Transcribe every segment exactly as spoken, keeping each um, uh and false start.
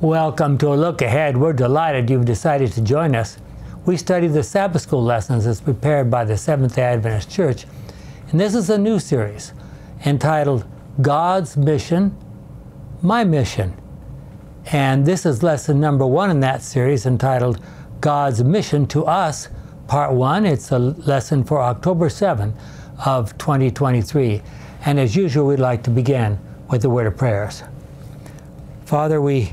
Welcome to A Look Ahead. We're delighted you've decided to join us. We study the Sabbath School lessons as prepared by the Seventh-day Adventist Church, and this is a new series entitled God's Mission, My Mission. And this is lesson number one in that series entitled God's Mission to Us, Part One. It's a lesson for October seventh of twenty twenty-three. And as usual, we'd like to begin with a word of prayers. Father, we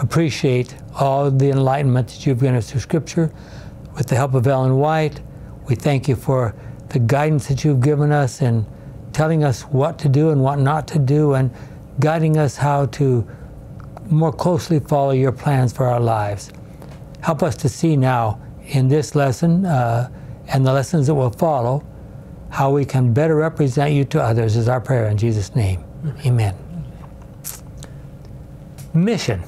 appreciate all the enlightenment that you've given us through Scripture. With the help of Ellen White, we thank you for the guidance that you've given us in telling us what to do and what not to do, and guiding us how to more closely follow your plans for our lives. Help us to see now in this lesson uh, and the lessons that will follow how we can better represent you to others, is our prayer in Jesus' name. Amen. Mission.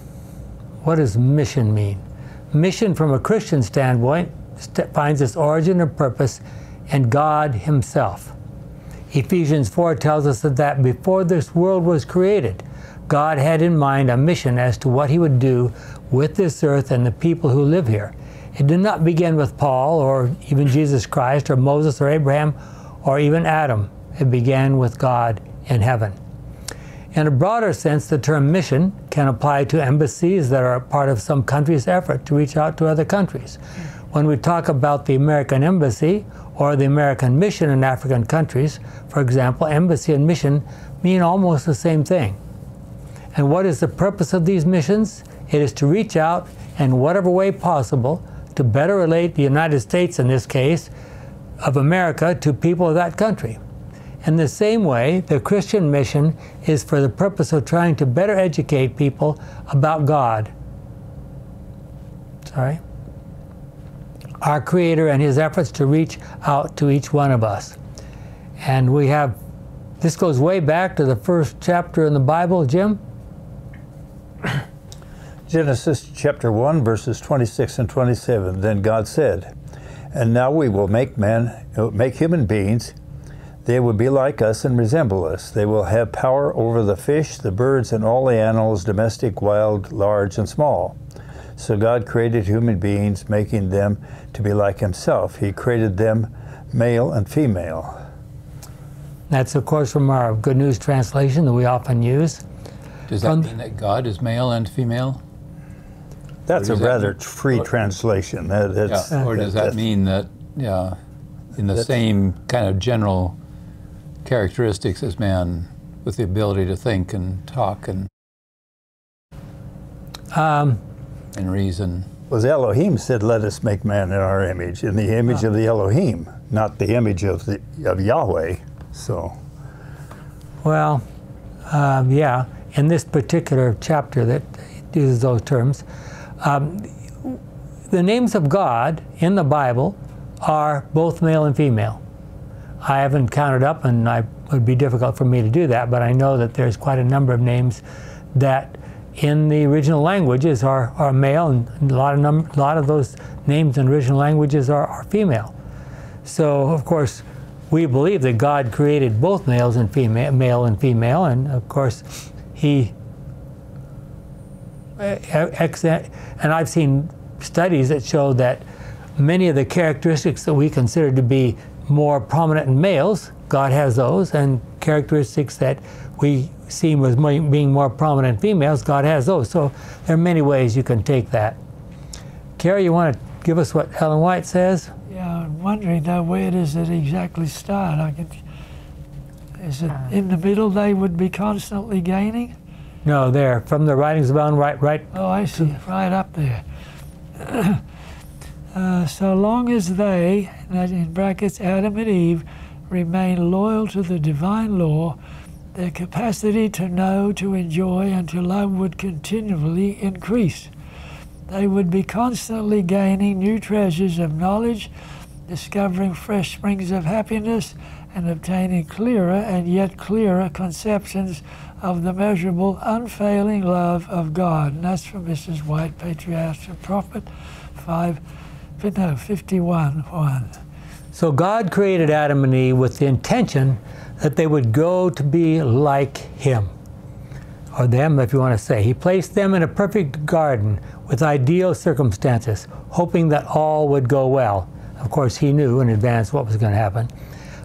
What does mission mean? Mission, from a Christian standpoint, finds its origin and purpose in God himself. Ephesians four tells us that before this world was created, God had in mind a mission as to what he would do with this earth and the people who live here. It did not begin with Paul or even Jesus Christ or Moses or Abraham or even Adam. It began with God in heaven. In a broader sense, the term mission can apply to embassies that are part of some country's effort to reach out to other countries. When we talk about the American embassy or the American mission in African countries, for example, embassy and mission mean almost the same thing. And what is the purpose of these missions? It is to reach out in whatever way possible to better relate the United States, in this case, of America, to people of that country. In the same way, the Christian mission is for the purpose of trying to better educate people about God. Sorry? Our Creator and His efforts to reach out to each one of us. And we have, this goes way back to the first chapter in the Bible, Jim? Genesis chapter one, verses twenty-six and twenty-seven. Then God said, "And now we will make man, make human beings. They will be like us and resemble us. They will have power over the fish, the birds, and all the animals, domestic, wild, large, and small." So God created human beings, making them to be like himself. He created them male and female. That's, of course, from our Good News translation that we often use. Does that um, mean that God is male and female? That's a that rather mean, free or, translation. That, that's, yeah. Or does that, that mean that, yeah, in the same kind of general characteristics as man, with the ability to think and talk and um, and reason. Was Elohim said, "Let us make man in our image," in the image uh, of the Elohim, not the image of the of Yahweh. So, well, um, yeah. In this particular chapter that uses those terms, um, the names of God in the Bible are both male and female. I haven't counted up, and I, it would be difficult for me to do that, but I know that there's quite a number of names that in the original languages are, are male, and a lot of, num lot of those names in original languages are, are female. So, of course, we believe that God created both males and female, male and female, and of course, he, and I've seen studies that show that many of the characteristics that we consider to be more prominent in males, God has those, and characteristics that we see as being more prominent in females, God has those. So there are many ways you can take that. Carrie, you want to give us what Ellen White says? Yeah, I'm wondering now where it is it exactly start. I can, is it in the middle they would be constantly gaining? No, there, from the writings of Ellen White, right? Oh, I see, right up there. Uh, so long as they, in brackets Adam and Eve, remain loyal to the divine law, their capacity to know, to enjoy, and to love would continually increase. They would be constantly gaining new treasures of knowledge, discovering fresh springs of happiness, and obtaining clearer and yet clearer conceptions of the measurable, unfailing love of God. And that's from Missus White, Patriarchs and Prophets, five, no, fifty-one, one. So God created Adam and Eve with the intention that they would go to be like him, or them, if you want to say. He placed them in a perfect garden with ideal circumstances, hoping that all would go well. Of course, he knew in advance what was going to happen.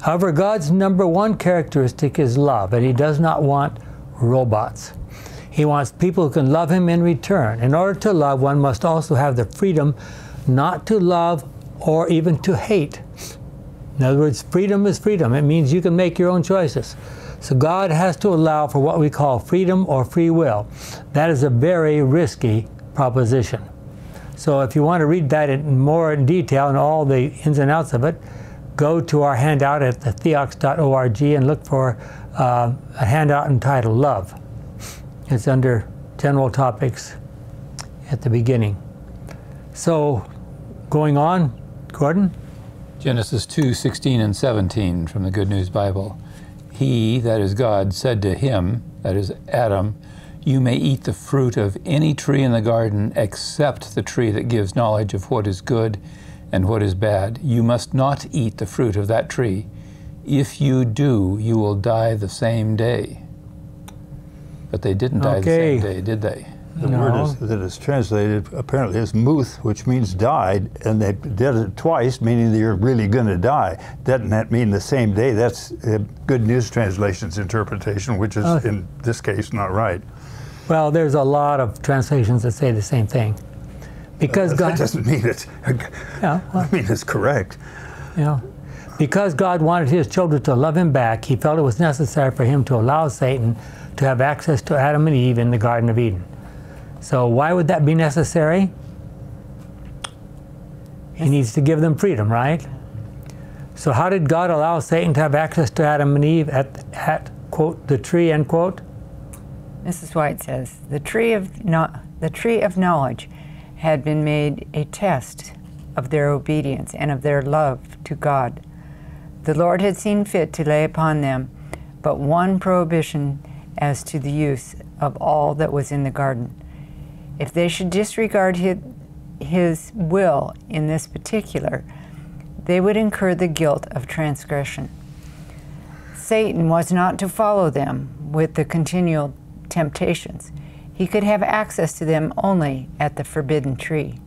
However, God's number one characteristic is love, and he does not want robots. He wants people who can love him in return. In order to love, one must also have the freedom not to love or even to hate. In other words, freedom is freedom. It means you can make your own choices. So God has to allow for what we call freedom or free will. That is a very risky proposition. So if you want to read that in more in detail and all the ins and outs of it, go to our handout at the theox dot org and look for uh, a handout entitled Love. It's under General Topics at the beginning. So going on, Gordon? Genesis two sixteen and seventeen from the Good News Bible. He, that is God, said to him, that is Adam, you may eat the fruit of any tree in the garden except the tree that gives knowledge of what is good and what is bad. You must not eat the fruit of that tree. If you do, you will die the same day. But they didn't die okay. the same day, did they? The no. word is, that is translated apparently is muth, which means died, and they did it twice, meaning that you're really going to die. Doesn't that mean the same day? That's uh, Good News Translation's interpretation, which is oh. in this case not right. Well, there's a lot of translations that say the same thing. Because uh, God, that doesn't mean it's, yeah, well, I mean it's correct. Yeah. Because God wanted his children to love him back, he felt it was necessary for him to allow Satan to have access to Adam and Eve in the Garden of Eden. So why would that be necessary? He needs to give them freedom, right? So how did God allow Satan to have access to Adam and Eve at, at quote, the tree, end quote? Missus White says, the tree of no, the tree of knowledge had been made a test of their obedience and of their love to God. The Lord had seen fit to lay upon them but one prohibition as to the use of all that was in the garden. If they should disregard his, his will in this particular, they would incur the guilt of transgression. Satan was not to follow them with the continual temptations. He could have access to them only at the forbidden tree.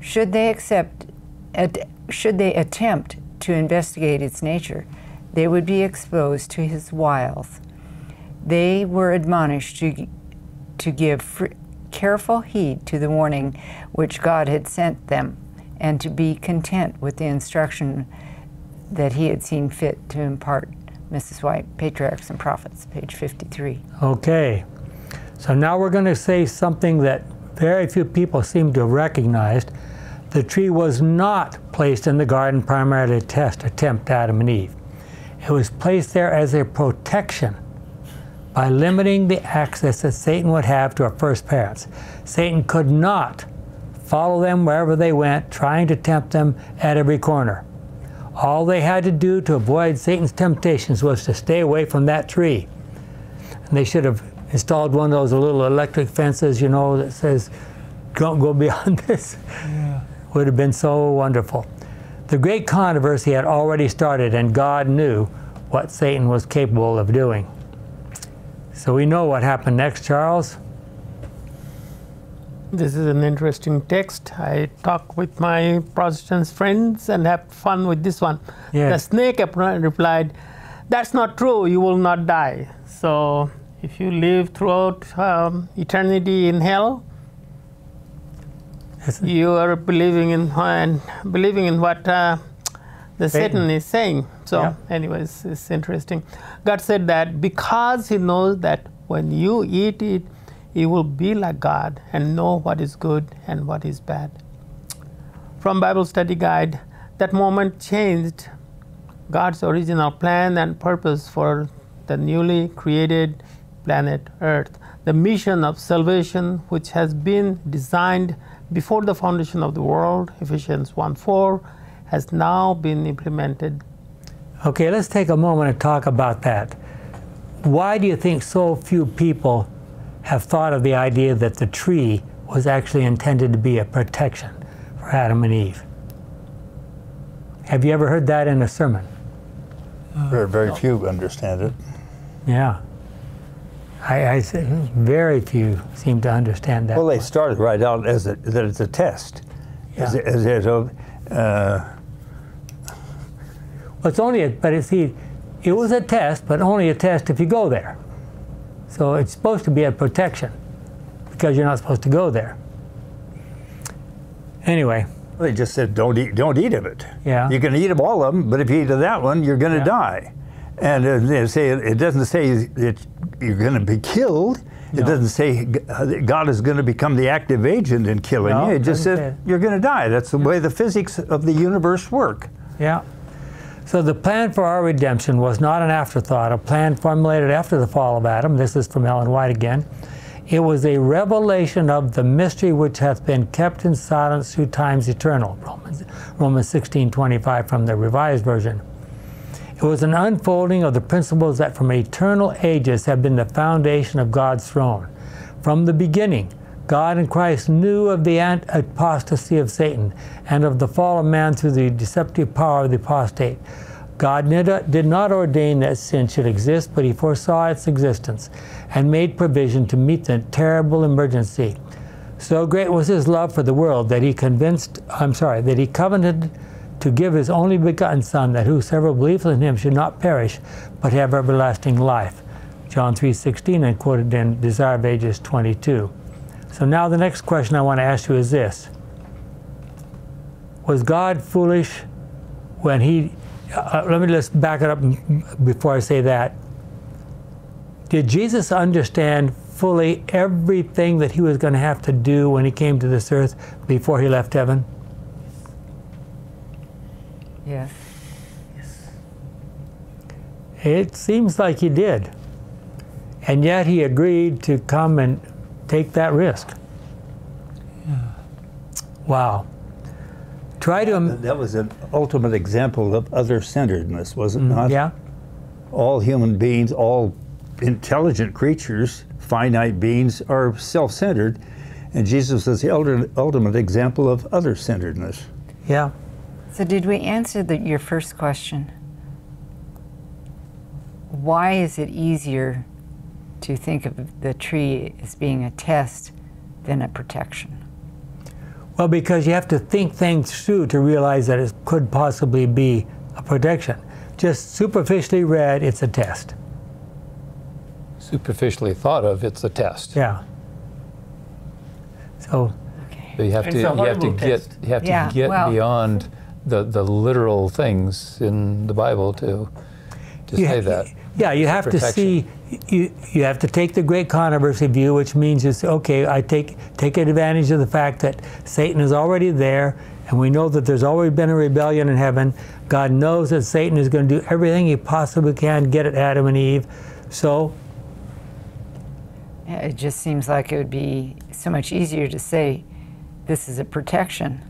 Should they accept, ad, should they attempt to investigate its nature, they would be exposed to his wiles. They were admonished to, to give free, careful heed to the warning which God had sent them, and to be content with the instruction that he had seen fit to impart. Missus White, Patriarchs and Prophets, page fifty-three. Okay, so now we're going to say something that very few people seem to have recognized. The tree was not placed in the garden primarily to test or tempt Adam and Eve. It was placed there as a protection by limiting the access that Satan would have to our first parents. Satan could not follow them wherever they went, trying to tempt them at every corner. All they had to do to avoid Satan's temptations was to stay away from that tree. And they should have installed one of those little electric fences, you know, that says, don't go beyond this. Yeah. Would have been so wonderful. The great controversy had already started, and God knew what Satan was capable of doing. So we know what happened next, Charles. This is an interesting text. I talk with my Protestant friends and have fun with this one. Yes. The snake replied, that's not true, you will not die. So if you live throughout um, eternity in hell, Isn't you are believing in, uh, believing in what uh, the Satan. Satan is saying. So yeah. anyways, it's interesting. God said that because he knows that when you eat it, you will be like God and know what is good and what is bad. From Bible Study Guide, that moment changed God's original plan and purpose for the newly created planet Earth. The mission of salvation, which has been designed before the foundation of the world, Ephesians one four, has now been implemented. Okay, let's take a moment and talk about that. Why do you think so few people have thought of the idea that the tree was actually intended to be a protection for Adam and Eve? Have you ever heard that in a sermon? Uh, very, very few understand it. Yeah. I, I very few seem to understand that. Well, they started right out as a, that it's a test. Yeah. As, as, as a, uh, well, it's only a, but it's see, it was a test, but only a test if you go there. So it's supposed to be a protection because you're not supposed to go there. Anyway. They just said, don't eat, don't eat of it. Yeah. You can eat of all of them, but if you eat of that one, you're going to yeah. die. And they say, it doesn't say that you're going to be killed. No. It doesn't say God is going to become the active agent in killing no, you. It just says it. You're going to die. That's the yeah. way the physics of the universe work. Yeah. So the plan for our redemption was not an afterthought, a plan formulated after the fall of Adam. This is from Ellen White again. It was a revelation of the mystery which hath been kept in silence through times eternal. Romans, Romans sixteen twenty-five from the Revised Version. It was an unfolding of the principles that from eternal ages have been the foundation of God's throne. From the beginning, God and Christ knew of the apostasy of Satan and of the fall of man through the deceptive power of the apostate. God did not ordain that sin should exist, but he foresaw its existence and made provision to meet the terrible emergency. So great was his love for the world that he convinced, I'm sorry, that he covenanted to give his only begotten Son, that whosoever believes in him should not perish, but have everlasting life. John three sixteen, and quoted in Desire of Ages twenty-two. So now the next question I want to ask you is this. Was God foolish when he, uh, let me just back it up before I say that. Did Jesus understand fully everything that he was going to have to do when he came to this earth before he left heaven? Yes. Yes. It seems like he did. And yet he agreed to come and take that risk. Yeah. Wow. Try to... That was an ultimate example of other-centeredness, was it mm, not? Yeah. All human beings, all intelligent creatures, finite beings, are self-centered. And Jesus is the ultimate example of other-centeredness. Yeah. So did we answer the, your first question? Why is it easier to think of the tree as being a test than a protection? Well, because you have to think things through to realize that it could possibly be a protection. Just superficially read, it's a test. Superficially thought of, it's a test. Yeah. So, okay. so you have to you have to test. get you have yeah, to get well, beyond The, the literal things in the Bible to, to say that. Yeah, you have to see, you, you have to take the great controversy view, which means you say, okay, I take, take advantage of the fact that Satan is already there, and we know that there's already been a rebellion in heaven. God knows that Satan is going to do everything he possibly can, get at Adam and Eve, so. It just seems like it would be so much easier to say, this is a protection,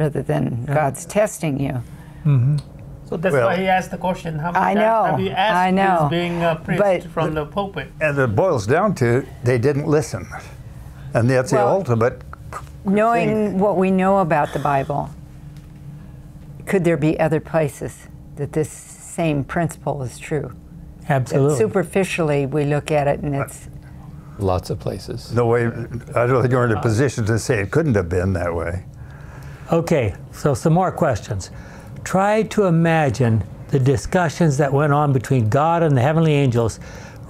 rather than yeah. God's testing you. Mm-hmm. So that's well, why he asked the question, how many times have you asked this being uh, preached but, from the pulpit? And it boils down to, they didn't listen. And that's well, the ultimate Knowing thing. What we know about the Bible, could there be other places that this same principle is true? Absolutely. That superficially, we look at it and it's... Lots of places. No way, I don't think you're in a position to say it couldn't have been that way. Okay, so some more questions. Try to imagine the discussions that went on between God and the heavenly angels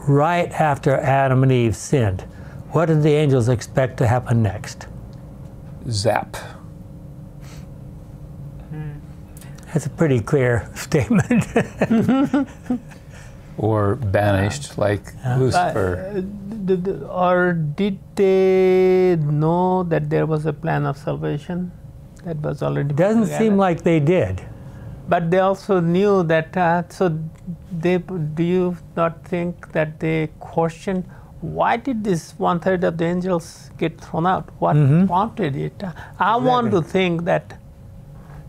right after Adam and Eve sinned. What did the angels expect to happen next? Zap. Mm. That's a pretty clear statement. Or banished, like uh, Lucifer. Uh, did, or did they know that there was a plan of salvation? That was already doesn't together. Seem like they did, but they also knew that. Uh, so, they do you not think that they questioned why did this one third of the angels get thrown out? What mm-hmm. prompted it? I exactly. want to think that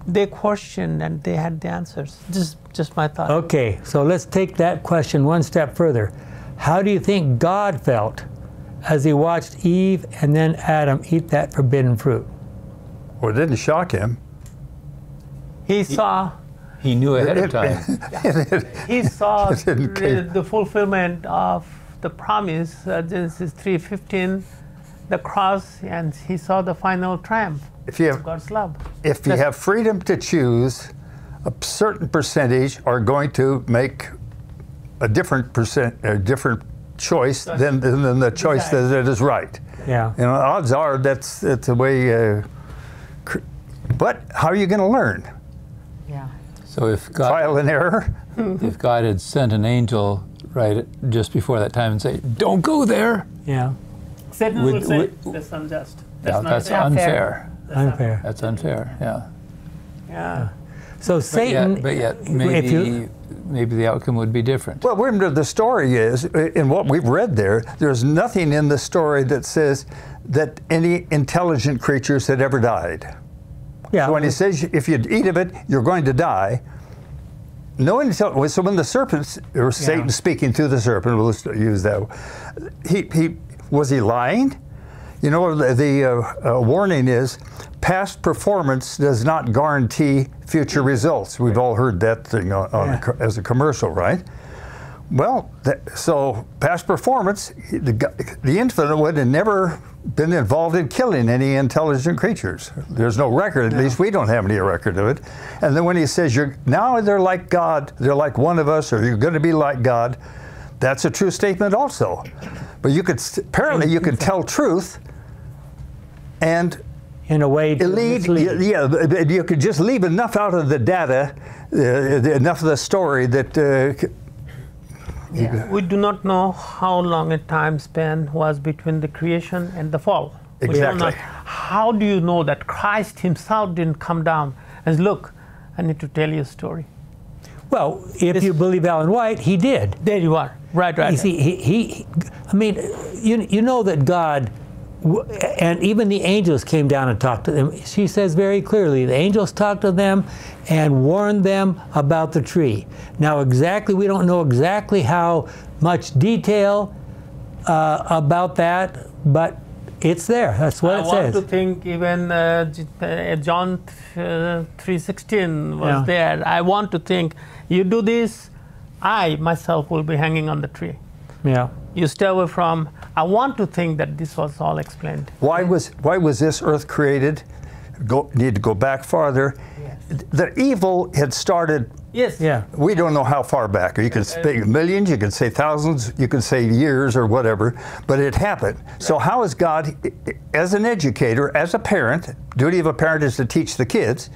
they questioned and they had the answers. Just, just my thought. Okay, so let's take that question one step further. How do you think God felt as he watched Eve and then Adam eat that forbidden fruit? Well, it didn't shock him. He, he saw. He knew ahead of time. He saw the fulfillment of the promise, uh, Genesis three fifteen, the cross, and he saw the final triumph. If you have, God's love. If you That's, have freedom to choose, a certain percentage are going to make a different percent, a different choice than, than the choice that, that is right. Yeah. You know, odds are that's, that's the way, uh, but how are you going to learn? Yeah. So if God, trial and error. If God had sent an angel right just before that time and say, don't go there. Yeah. Satan would, would say, would, that's unjust. That's, yeah, not that's unfair. Unfair. That's unfair. That's unfair, yeah. Yeah. So but Satan, yet, but yet maybe, you, maybe the outcome would be different. Well, remember the story is, in what we've read there, there's nothing in the story that says that any intelligent creatures had ever died. Yeah. So when he says, if you eat of it, you're going to die, no intelligence, so when the serpent, or Satan yeah. speaking through the serpent, we'll use that, he, he, was he lying? You know, the, the uh, uh, warning is, past performance does not guarantee future results. We've all heard that thing on, on yeah. a, as a commercial, right? Well, that, so past performance, the, the infinite would have never been involved in killing any intelligent creatures. There's no record, at no. least we don't have any record of it. And then when he says, you're, now they're like God, they're like one of us, or you're going to be like God, that's a true statement also. But you could, apparently you could tell truth and in a way to lead, yeah, you could just leave enough out of the data, uh, enough of the story that uh, yeah. we do not know how long a time span was between the creation and the fall. Exactly. We don't know. How do you know that Christ himself didn't come down and look, I need to tell you a story? Well, if this, you believe Ellen White, he did. There you are. Right, right. You see, he, he, I mean, you, you know that God, and even the angels came down and talked to them. She says very clearly, the angels talked to them and warned them about the tree. Now exactly, we don't know exactly how much detail uh, about that, but it's there. That's what I it says. I want to think even uh, John uh, three sixteen was yeah. there. I want to think, you do this, I myself will be hanging on the tree. Yeah. You stay away from, I want to think that this was all explained. Why was, why was this earth created? Go, need to go back farther. Yes. The evil had started. Yes. Yeah. We don't know how far back. You can speak millions, you can say thousands, you can say years or whatever, but it happened. Right. So how is God, as an educator, as a parent, duty of a parent is to teach the kids,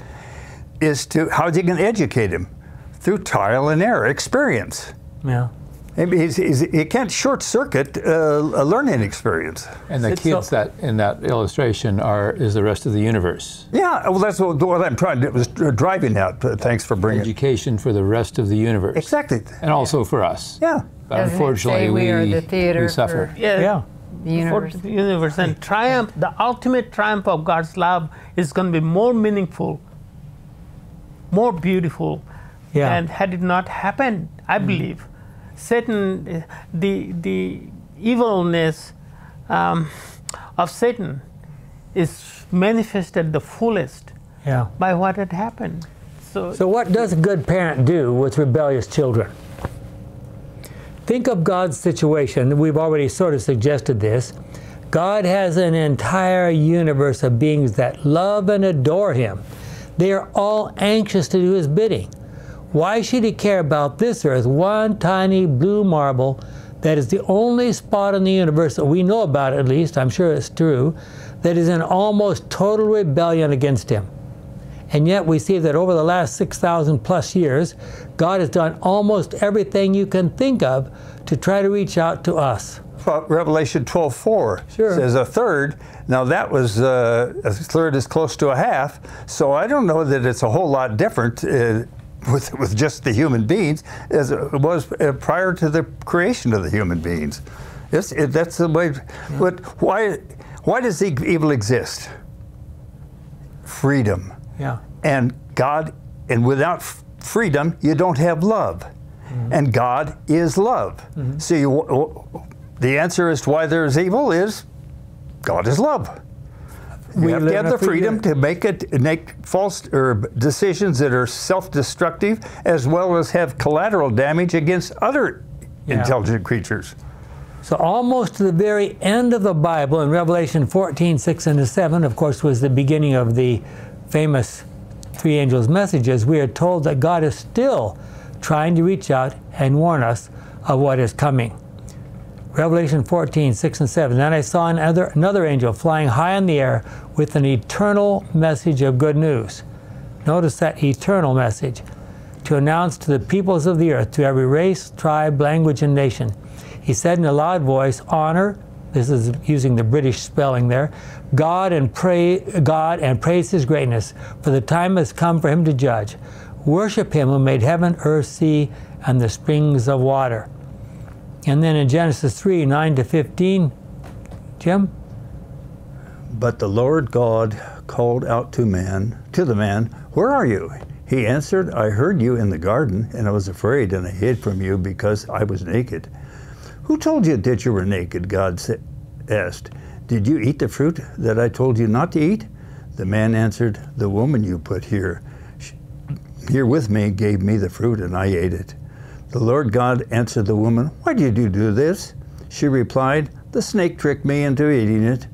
is to, how is he going to educate him? Through trial and error, experience. Yeah. Maybe he's, he's, he can't short circuit uh, a learning experience. And the it's kids so, that in that illustration are is the rest of the universe. Yeah, well, that's what, what I'm trying to was driving out. Thanks for bringing education for the rest of the universe. Exactly. And also yeah. for us. Yeah. But Doesn't unfortunately, we, we are the theater. We suffer. For, yeah. yeah. The universe. The universe and triumph. The ultimate triumph of God's love is going to be more meaningful, more beautiful. Yeah. And had it not happened, I believe, mm. Satan, the, the evilness um, of Satan is manifested the fullest yeah. by what had happened. So, so what does a good parent do with rebellious children? Think of God's situation. We've already sort of suggested this. God has an entire universe of beings that love and adore him. They are all anxious to do his bidding. Why should he care about this earth, one tiny blue marble that is the only spot in the universe that we know about, at least, I'm sure it's true, that is in almost total rebellion against him. And yet we see that over the last six thousand plus years, God has done almost everything you can think of to try to reach out to us. Well, Revelation twelve four sure. says a third. Now that was uh, a third is close to a half, so I don't know that it's a whole lot different uh, With, with just the human beings as it was prior to the creation of the human beings. It's, it, that's the way, yeah. but why, why does evil exist? Freedom. Yeah. And God, and without freedom, you don't have love. Mm-hmm. And God is love. Mm-hmm. So you, the answer as to why there's evil is God is love. You we have to have the freedom to make it make false or decisions that are self-destructive, as well as have collateral damage against other yeah. intelligent creatures. So almost to the very end of the Bible, in Revelation fourteen, six and seven, of course, was the beginning of the famous three angels' messages, we are told that God is still trying to reach out and warn us of what is coming. Revelation fourteen, six and seven, "Then I saw another, another angel flying high in the air with an eternal message of good news." Notice that eternal message. "To announce to the peoples of the earth, to every race, tribe, language, and nation." He said in a loud voice, "Honor," this is using the British spelling there, God and pray God and praise His greatness, for the time has come for Him to judge. Worship Him who made heaven, earth, sea, and the springs of water." And then in Genesis three, nine to fifteen, Jim? "But the Lord God called out to man, to the man, 'Where are you?' He answered, 'I heard you in the garden, and I was afraid, and I hid from you because I was naked.' 'Who told you that you were naked?' God asked. 'Did you eat the fruit that I told you not to eat?' The man answered, 'The woman you put here, here with me gave me the fruit, and I ate it.' The Lord God answered the woman, 'Why did you do this?' She replied, 'The snake tricked me into eating it.'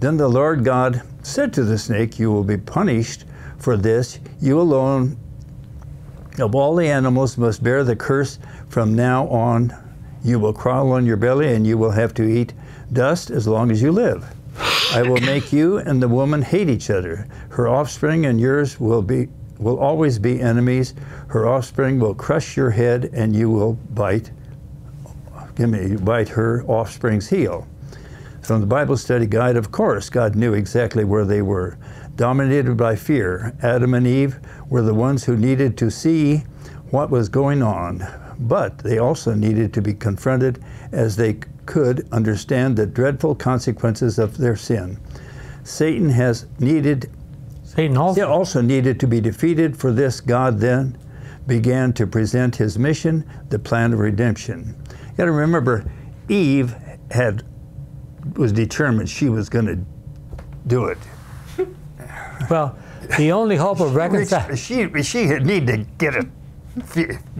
Then the Lord God said to the snake, 'You will be punished for this. You alone of all the animals must bear the curse. From now on, you will crawl on your belly, and you will have to eat dust as long as you live. I will make you and the woman hate each other. Her offspring and yours will be will always be enemies. Her offspring will crush your head, and you will bite give me bite her offspring's heel." From the Bible Study Guide, of course, God knew exactly where they were. Dominated by fear, Adam and Eve were the ones who needed to see what was going on, but they also needed to be confronted as they could understand the dreadful consequences of their sin. Satan has needed Satan also. also needed to be defeated. For this, God then began to present His mission, the plan of redemption. You got to remember, Eve had was determined she was going to do it. Well, the only hope of reconciliation. She, she, she had need to get a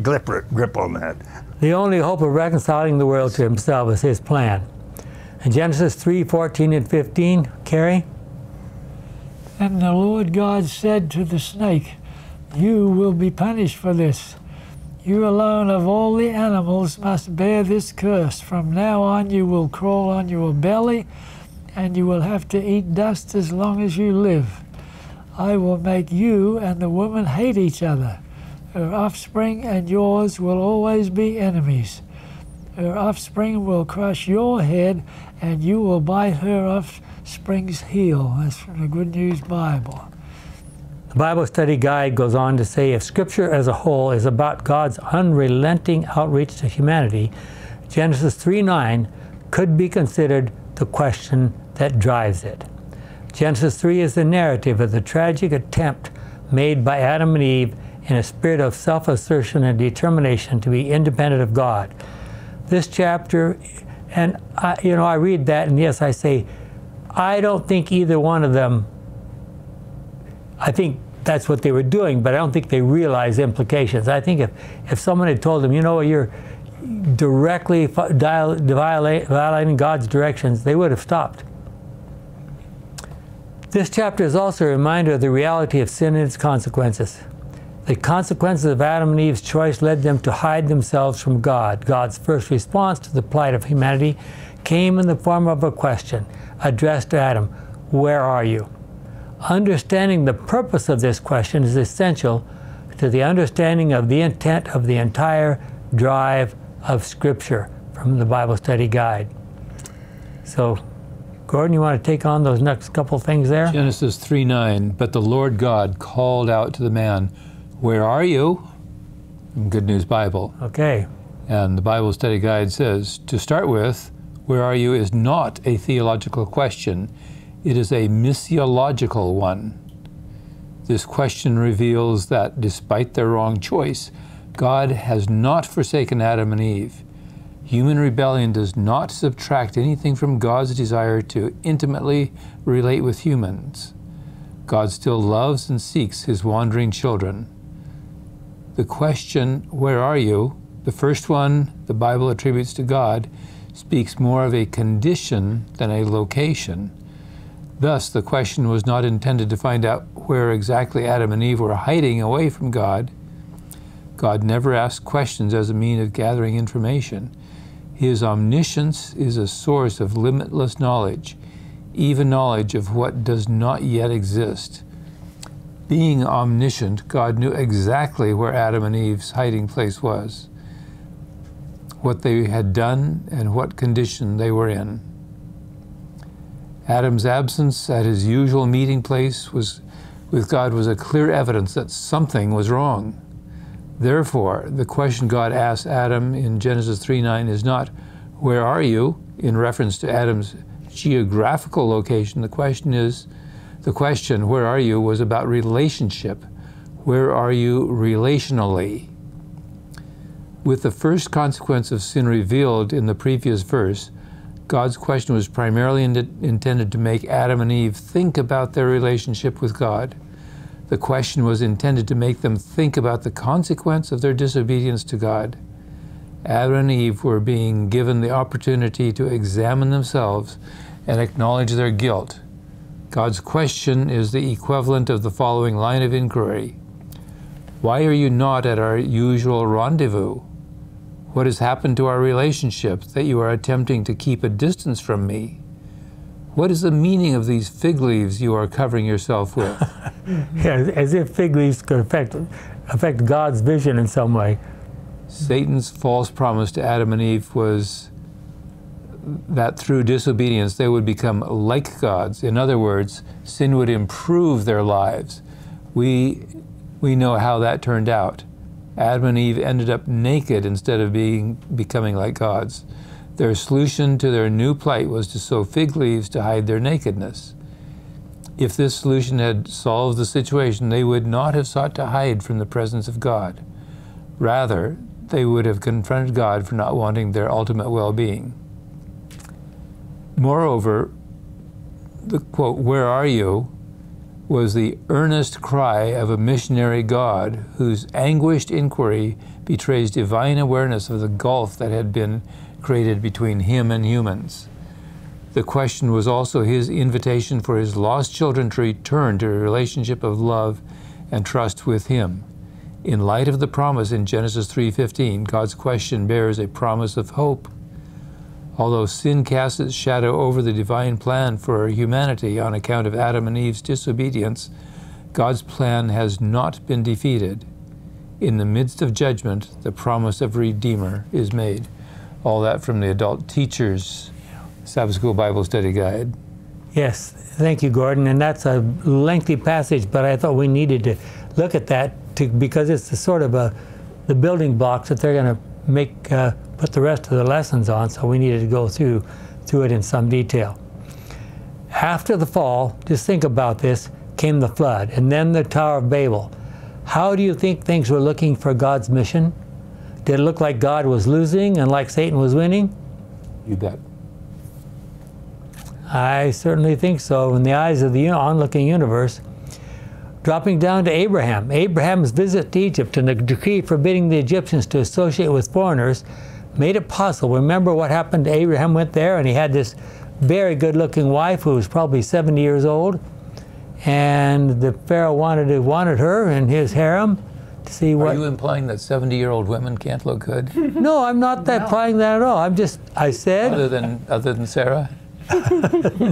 grip on that. The only hope of reconciling the world to Himself is His plan. In Genesis three, fourteen and fifteen, Carrie? "And the Lord God said to the snake, 'You will be punished for this. You alone of all the animals must bear this curse. From now on you will crawl on your belly, and you will have to eat dust as long as you live. I will make you and the woman hate each other. Her offspring and yours will always be enemies. Her offspring will crush your head, and you will bite her offspring's heel.'" That's from the Good News Bible. The Bible Study Guide goes on to say, if Scripture as a whole is about God's unrelenting outreach to humanity, Genesis three nine could be considered the question that drives it. Genesis three is the narrative of the tragic attempt made by Adam and Eve in a spirit of self-assertion and determination to be independent of God. This chapter, and I, you know, I read that, and yes, I say, I don't think either one of them, I think that's what they were doing, but I don't think they realize implications. I think if, if someone had told them, you know, you're directly violating God's directions, they would have stopped. This chapter is also a reminder of the reality of sin and its consequences. The consequences of Adam and Eve's choice led them to hide themselves from God. God's first response to the plight of humanity came in the form of a question addressed to Adam, "Where are you?" Understanding the purpose of this question is essential to the understanding of the intent of the entire drive of Scripture, from the Bible Study Guide. So, Gordon, you want to take on those next couple things there? Genesis three nine, "But the Lord God called out to the man, 'Where are you?'" Good News Bible. Okay. And the Bible Study Guide says, to start with, "Where are you" is not a theological question. It is a missiological one. This question reveals that despite their wrong choice, God has not forsaken Adam and Eve. Human rebellion does not subtract anything from God's desire to intimately relate with humans. God still loves and seeks His wandering children. The question, "Where are you?" the first one the Bible attributes to God, speaks more of a condition than a location. Thus, the question was not intended to find out where exactly Adam and Eve were hiding away from God. God never asks questions as a means of gathering information. His omniscience is a source of limitless knowledge, even knowledge of what does not yet exist. Being omniscient, God knew exactly where Adam and Eve's hiding place was, what they had done, and what condition they were in. Adam's absence at his usual meeting place was, with God was a clear evidence that something was wrong. Therefore, the question God asked Adam in Genesis three nine is not, "Where are you?" in reference to Adam's geographical location. The question is, the question, "Where are you?" was about relationship. Where are you relationally? With the first consequence of sin revealed in the previous verse, God's question was primarily intended to make Adam and Eve think about their relationship with God. The question was intended to make them think about the consequence of their disobedience to God. Adam and Eve were being given the opportunity to examine themselves and acknowledge their guilt. God's question is the equivalent of the following line of inquiry: "Why are you not at our usual rendezvous? What has happened to our relationship that you are attempting to keep a distance from me? What is the meaning of these fig leaves you are covering yourself with?" Yeah, as if fig leaves could affect, affect God's vision in some way. Satan's false promise to Adam and Eve was that through disobedience they would become like gods. In other words, sin would improve their lives. We, we know how that turned out. Adam and Eve ended up naked instead of being becoming like gods. Their solution to their new plight was to sow fig leaves to hide their nakedness. If this solution had solved the situation, they would not have sought to hide from the presence of God. Rather, they would have confronted God for not wanting their ultimate well-being. Moreover, the quote, "Where are you?" was the earnest cry of a missionary God whose anguished inquiry betrays divine awareness of the gulf that had been created between him and humans. The question was also his invitation for his lost children to return to a relationship of love and trust with him. In light of the promise in Genesis three fifteen, God's question bears a promise of hope. Although sin casts its shadow over the divine plan for humanity on account of Adam and Eve's disobedience, God's plan has not been defeated. In the midst of judgment, the promise of Redeemer is made. All that from the Adult Teacher's Sabbath School Bible Study Guide. Yes, thank you, Gordon. And that's a lengthy passage, but I thought we needed to look at that to, because it's the sort of a, the building blocks that they're going to make uh, put the rest of the lessons on, so we needed to go through, through it in some detail. After the fall, just think about this, came the flood, and then the Tower of Babel. How do you think things were looking for God's mission? Did it look like God was losing and like Satan was winning? You bet. I certainly think so, in the eyes of the onlooking universe. Dropping down to Abraham. Abraham's visit to Egypt and the decree forbidding the Egyptians to associate with foreigners made it possible. Remember what happened to Abraham? Went there and he had this very good-looking wife who was probably seventy years old, and the Pharaoh wanted to, wanted her in his harem to see what... Are you implying that seventy-year-old women can't look good? No, I'm not that no. implying that at all. I'm just, I said... Other than, other than Sarah?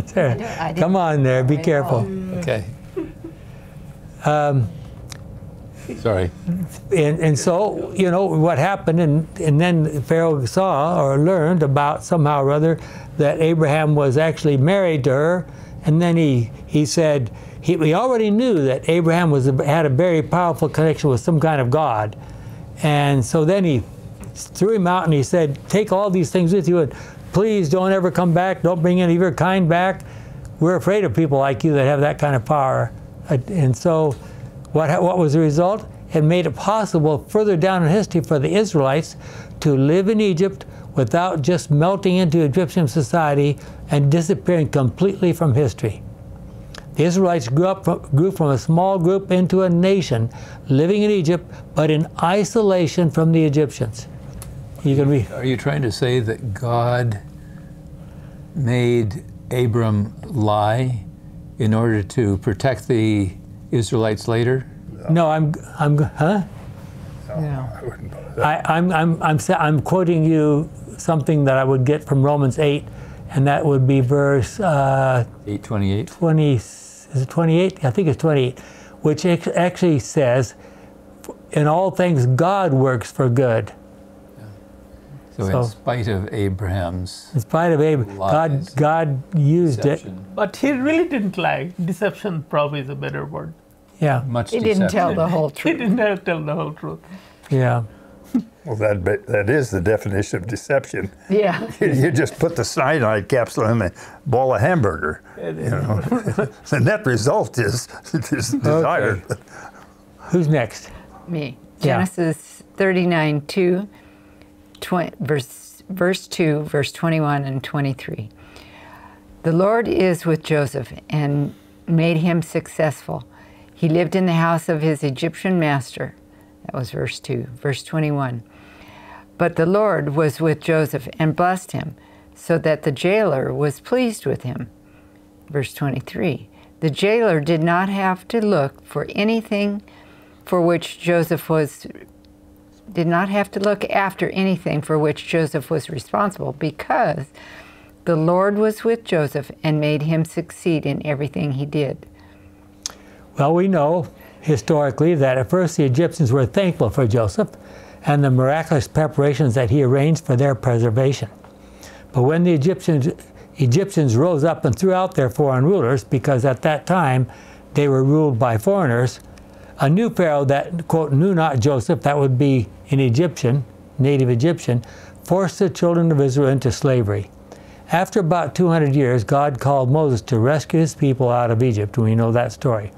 Sarah. I I come on there, be careful. Mm. Okay. Um, Sorry. And, and so, you know, what happened, and, and then Pharaoh saw or learned about somehow or other that Abraham was actually married to her, and then he, he said, he, he already knew that Abraham was, had a very powerful connection with some kind of God. And so then he threw him out and he said, take all these things with you and please don't ever come back, don't bring any of your kind back. We're afraid of people like you that have that kind of power. And so what, what was the result? It made it possible further down in history for the Israelites to live in Egypt without just melting into Egyptian society and disappearing completely from history. The Israelites grew up from, grew from a small group into a nation living in Egypt, but in isolation from the Egyptians. You can read. Are you trying to say that God made Abram lie in order to protect the Israelites later? No, no I'm, I'm, huh? No, yeah. I wouldn't believe that. I, I'm, I'm, I'm, I'm quoting you something that I would get from Romans eight, and that would be verse uh, eight twenty-eight. twenty, is it twenty-eight? I think it's twenty-eight, which actually says, "In all things, God works for good." Yeah. So, so in spite of Abraham's, in spite of Abraham, God, God used deception. It. But he really didn't lie. Deception probably is a better word. Yeah, much. He deception. Didn't tell the whole truth. He didn't tell the whole truth. Yeah. Well, that that is the definition of deception. Yeah. You, you just put the cyanide capsule in a ball of hamburger. You know? The net result is, is desire. Okay. Who's next? Me. Yeah. Genesis thirty-nine two, verse, verse two, verse twenty-one and twenty-three. The Lord is with Joseph and made him successful. He lived in the house of his Egyptian master. That was verse two. Verse twenty-one. But the Lord was with Joseph and blessed him, so that the jailer was pleased with him. Verse twenty-three. The jailer did not have to look for anything for which Joseph was, did not have to look after anything for which Joseph was responsible, because the Lord was with Joseph and made him succeed in everything he did. Well, we know historically that at first the Egyptians were thankful for Joseph and the miraculous preparations that he arranged for their preservation. But when the Egyptians, Egyptians rose up and threw out their foreign rulers, because at that time they were ruled by foreigners, a new pharaoh that, quote, knew not Joseph, that would be an Egyptian, native Egyptian, forced the children of Israel into slavery. After about two hundred years, God called Moses to rescue his people out of Egypt, and we know that story.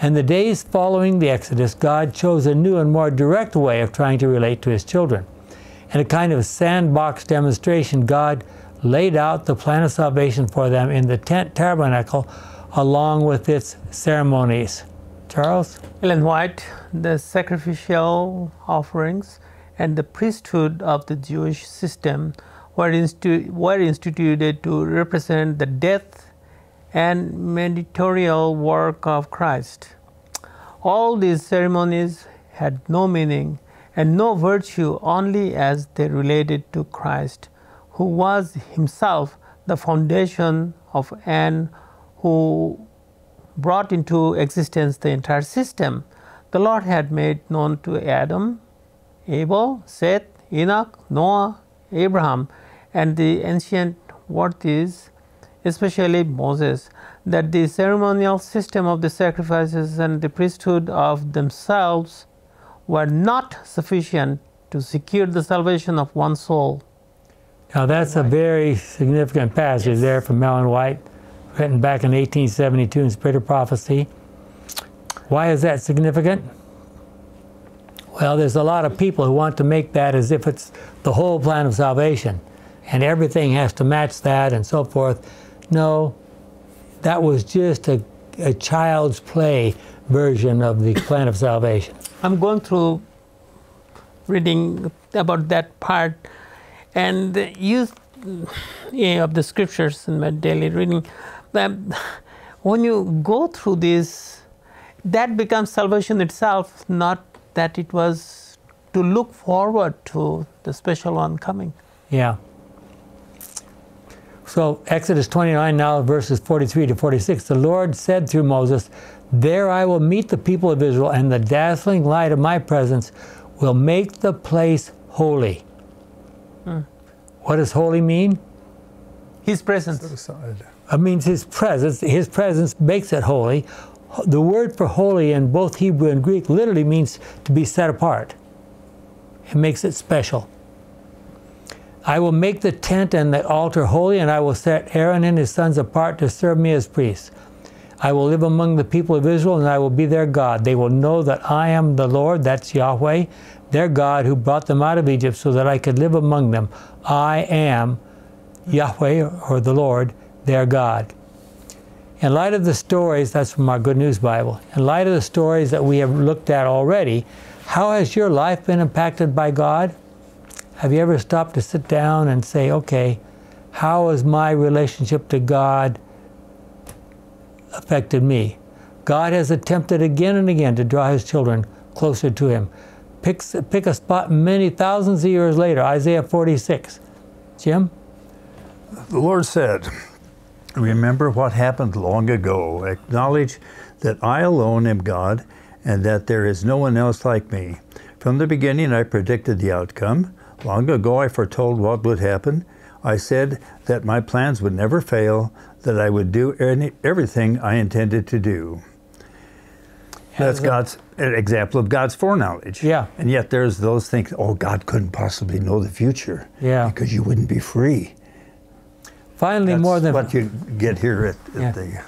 In the days following the Exodus, God chose a new and more direct way of trying to relate to his children. In a kind of sandbox demonstration, God laid out the plan of salvation for them in the tent tabernacle along with its ceremonies. Charles? Ellen White, the sacrificial offerings and the priesthood of the Jewish system were, institu were instituted to represent the death and mediatorial work of Christ. All these ceremonies had no meaning and no virtue only as they related to Christ, who was himself the foundation of and who brought into existence the entire system. The Lord had made known to Adam, Abel, Seth, Enoch, Noah, Abraham, and the ancient worthies, especially Moses, that the ceremonial system of the sacrifices and the priesthood of themselves were not sufficient to secure the salvation of one soul. Now that's a very significant passage, yes, there from Ellen White, written back in eighteen seventy-two in Spirit of Prophecy. Why is that significant? Well, there's a lot of people who want to make that as if it's the whole plan of salvation, and everything has to match that and so forth. No, that was just a, a child's play version of the plan of salvation. I'm going through reading about that part and the use yeah, of the scriptures in my daily reading. When you go through this, that becomes salvation itself, not that it was to look forward to the special one coming. Yeah. So Exodus twenty-nine now, verses forty-three to forty-six, the Lord said through Moses, "There I will meet the people of Israel, and the dazzling light of my presence will make the place holy." Hmm. What does holy mean? His presence. It means his presence. His presence makes it holy. The word for holy in both Hebrew and Greek literally means to be set apart. It makes it special. "I will make the tent and the altar holy, and I will set Aaron and his sons apart to serve me as priests. I will live among the people of Israel, and I will be their God. They will know that I am the Lord," that's Yahweh, "their God, who brought them out of Egypt so that I could live among them. I am Yahweh," or the Lord, "their God." In light of the stories, that's from our Good News Bible, in light of the stories that we have looked at already, how has your life been impacted by God? Have you ever stopped to sit down and say, okay, how has my relationship to God affected me? God has attempted again and again to draw his children closer to him. Pick, pick a spot many thousands of years later, Isaiah forty-six. Jim? The Lord said, remember what happened long ago. Acknowledge that I alone am God and that there is no one else like me. From the beginning, I predicted the outcome. Long ago, I foretold what would happen. I said that my plans would never fail, that I would do any, everything I intended to do. That's God's an example of God's foreknowledge. Yeah. And yet there's those things, oh, God couldn't possibly know the future. Yeah. Because you wouldn't be free. Finally, That's more than what you get here at, at yeah. the...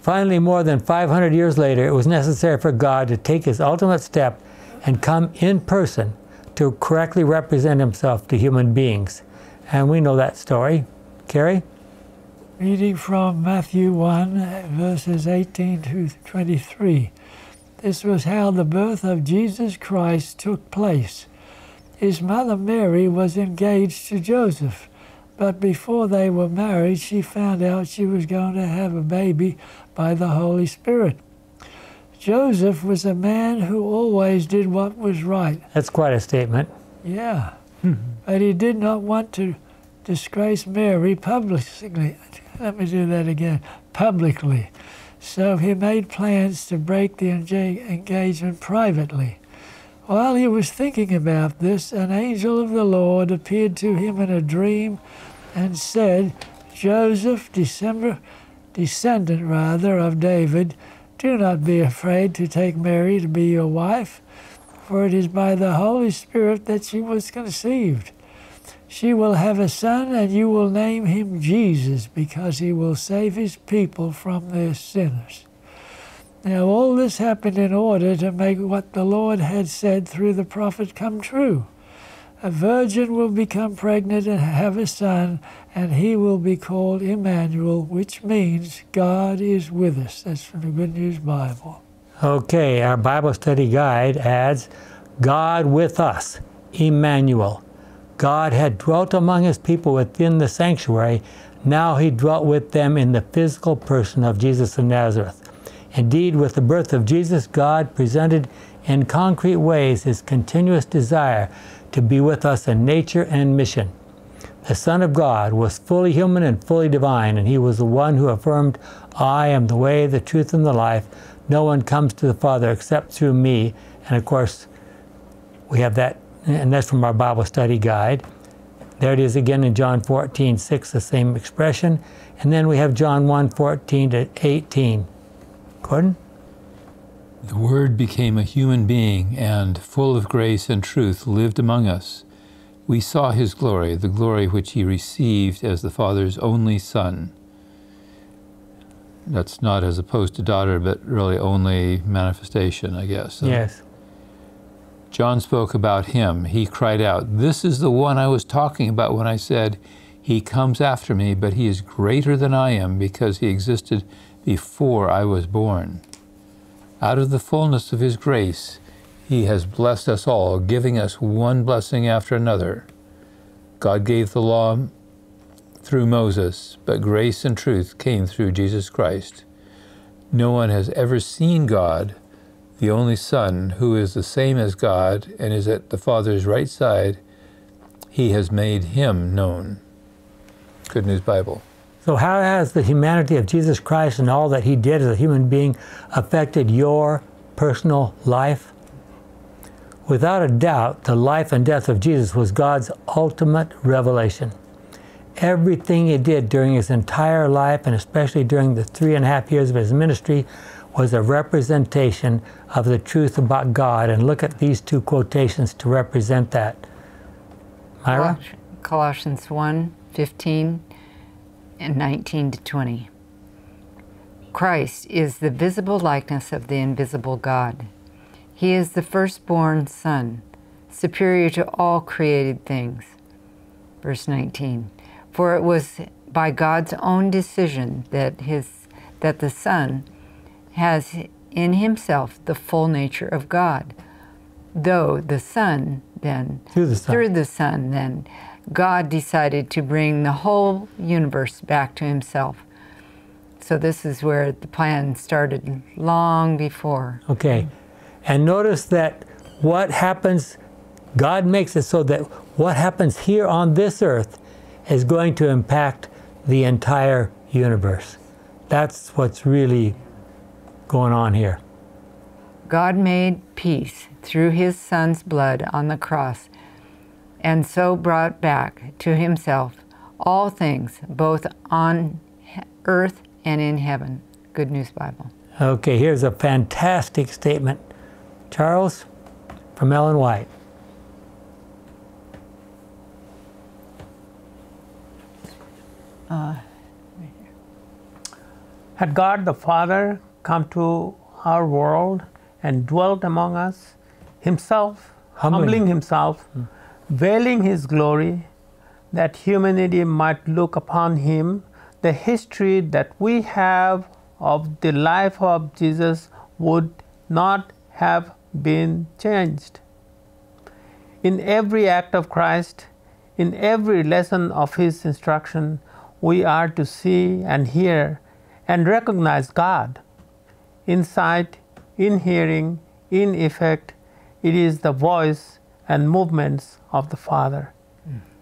Finally, more than five hundred years later, it was necessary for God to take his ultimate step and come in person to correctly represent himself to human beings. And we know that story. Carrie? Reading from Matthew one, verses eighteen to twenty-three. This was how the birth of Jesus Christ took place. His mother Mary was engaged to Joseph, but before they were married, she found out she was going to have a baby by the Holy Spirit. Joseph was a man who always did what was right. That's quite a statement. Yeah. Mm-hmm. But he did not want to disgrace Mary publicly. Let me do that again. Publicly. So he made plans to break the engagement privately. While he was thinking about this, an angel of the Lord appeared to him in a dream and said, Joseph, descendant rather of David, do not be afraid to take Mary to be your wife, for it is by the Holy Spirit that she was conceived. She will have a son, and you will name him Jesus, because he will save his people from their sins. Now all this happened in order to make what the Lord had said through the prophet come true. A virgin will become pregnant and have a son, and he will be called Emmanuel, which means God is with us. That's from the Good News Bible. Okay, our Bible study guide adds, God with us, Emmanuel. God had dwelt among his people within the sanctuary. Now he dwelt with them in the physical person of Jesus of Nazareth. Indeed, with the birth of Jesus, God presented in concrete ways his continuous desire to be with us in nature and mission. The Son of God was fully human and fully divine, and he was the one who affirmed, I am the way, the truth, and the life. No one comes to the Father except through me. And of course, we have that. And that's from our Bible study guide. There it is again in John fourteen six, the same expression. And then we have John one fourteen to eighteen. Gordon? The Word became a human being and, full of grace and truth, lived among us. We saw his glory, the glory which he received as the Father's only Son. That's not as opposed to daughter, but really only manifestation, I guess. So. Yes. John spoke about him. He cried out, this is the one I was talking about when I said, he comes after me, but he is greater than I am because he existed before I was born. Out of the fullness of his grace, he has blessed us all, giving us one blessing after another. God gave the law through Moses, but grace and truth came through Jesus Christ. No one has ever seen God, the only Son, who is the same as God and is at the Father's right side. He has made him known. Good News Bible. So how has the humanity of Jesus Christ and all that he did as a human being affected your personal life? Without a doubt, the life and death of Jesus was God's ultimate revelation. Everything he did during his entire life, and especially during the three and a half years of his ministry, was a representation of the truth about God. And look at these two quotations to represent that. Myra? Colossians one fifteen and nineteen to twenty. Christ is the visible likeness of the invisible God. He is the firstborn Son, superior to all created things. Verse nineteen. For it was by God's own decision that his that the Son has in himself the full nature of God. Though the Son then, through the Son, through the Son then God decided to bring the whole universe back to himself. So this is where the plan started long before. Okay. And notice that what happens, God makes it so that what happens here on this earth is going to impact the entire universe. That's what's really going on here. God made peace through his son's blood on the cross, and so brought back to himself all things, both on earth and in heaven. Good News Bible. Okay, here's a fantastic statement, Charles, from Ellen White. Uh, Had God the Father come to our world and dwelt among us, himself, humbling, humbling himself, mm. veiling his glory, that humanity might look upon him, the history that we have of the life of Jesus would not have been changed. In every act of Christ, in every lesson of his instruction, we are to see and hear and recognize God. In sight, in hearing, in effect, it is the voice and movements of the Father.